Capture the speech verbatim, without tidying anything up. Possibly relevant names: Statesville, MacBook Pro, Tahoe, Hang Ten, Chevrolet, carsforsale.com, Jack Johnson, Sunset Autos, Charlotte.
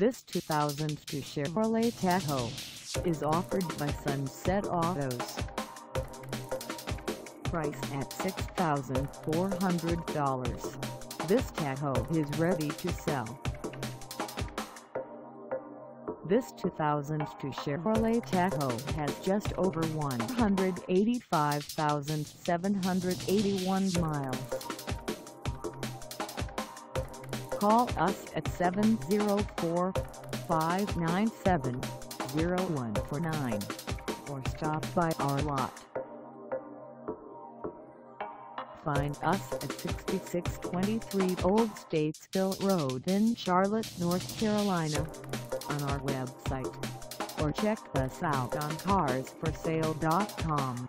This two thousand two Chevrolet Tahoe is offered by Sunset Autos. Priced at six thousand four hundred dollars, this Tahoe is ready to sell. This two thousand two Chevrolet Tahoe has just over one hundred eighty-five thousand seven hundred eighty-one miles. Call us at seven zero four, five nine seven, zero one four nine or stop by our lot. Find us at sixty-six twenty-three Old Statesville Road in Charlotte, North Carolina, on our website, or check us out on cars for sale dot com.